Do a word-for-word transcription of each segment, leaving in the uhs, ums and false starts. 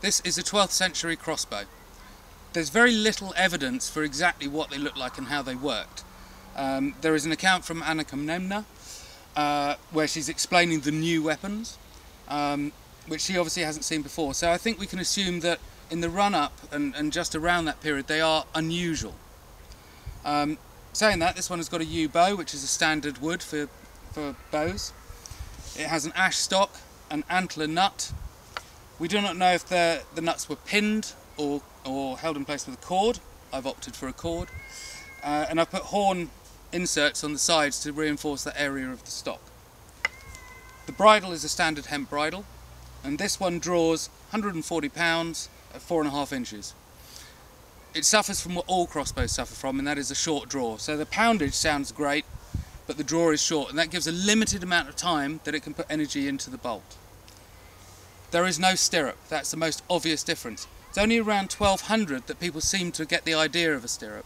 This is a twelfth century crossbow. There's very little evidence for exactly what they looked like and how they worked. Um, there is an account from Anna Comnena uh, where she's explaining the new weapons, um, which she obviously hasn't seen before. So I think we can assume that in the run-up and, and just around that period they are unusual. Um, saying that, this one has got a yew bow, which is a standard wood for, for bows. It has an ash stock, an antler nut. We do not know if the, the nuts were pinned or, or held in place with a cord. I've opted for a cord. Uh, and I've put horn inserts on the sides to reinforce that area of the stock. The bridle is a standard hemp bridle, and this one draws one hundred and forty pounds at four and a half inches. It suffers from what all crossbows suffer from, and that is a short draw. So the poundage sounds great, but the draw is short, and that gives a limited amount of time that it can put energy into the bolt. There is no stirrup. That's the most obvious difference. It's only around twelve hundred that people seem to get the idea of a stirrup.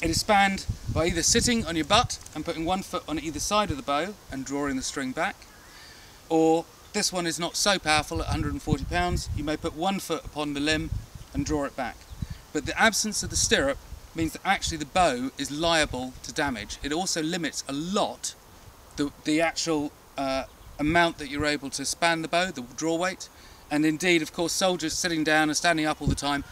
It is spanned by either sitting on your butt and putting one foot on either side of the bow and drawing the string back, or this one is not so powerful at one hundred and forty pounds, you may put one foot upon the limb and draw it back. But the absence of the stirrup means that actually the bow is liable to damage. It also limits a lot the, the actual uh, amount that you're able to span the bow, the draw weight, and indeed, of course, soldiers sitting down and standing up all the time,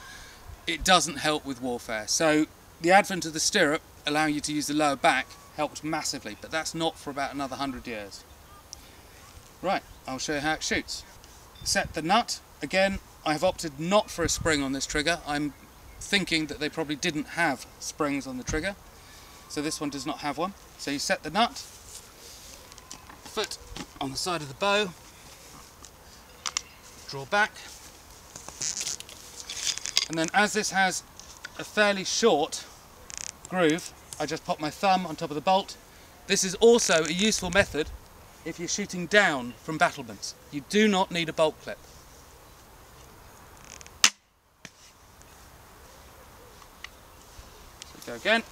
it doesn't help with warfare. So the advent of the stirrup, allowing you to use the lower back, helped massively, but that's not for about another hundred years. Right, I'll show you how it shoots. Set the nut. Again, I have opted not for a spring on this trigger. I'm thinking that they probably didn't have springs on the trigger, so this one does not have one. So you set the nut, foot on the side of the bow, draw back, and then as this has a fairly short groove, I just pop my thumb on top of the bolt. This is also a useful method if you're shooting down from battlements. You do not need a bolt clip. So go again.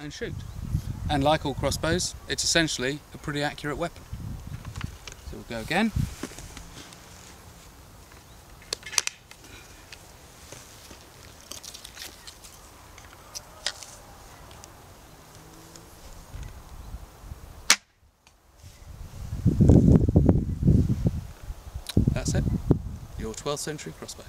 And shoot. And like all crossbows, it's essentially a pretty accurate weapon. So we'll go again. That's it. Your twelfth century crossbow.